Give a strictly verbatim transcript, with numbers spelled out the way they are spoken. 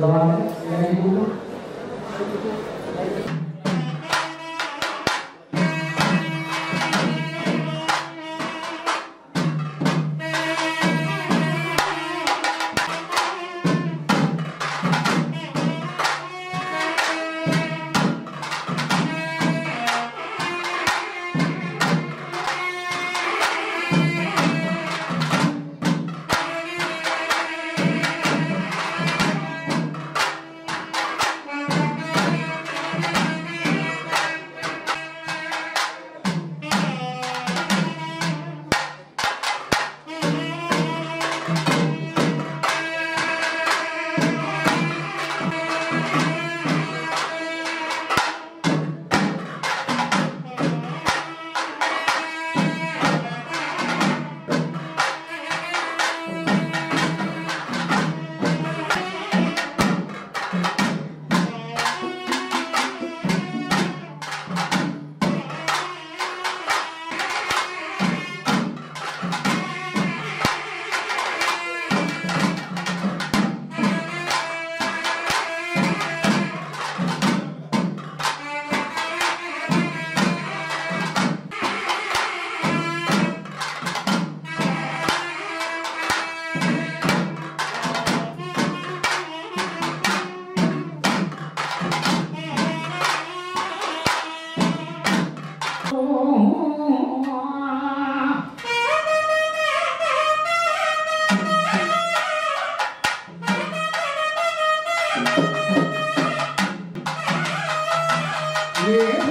long and yeah.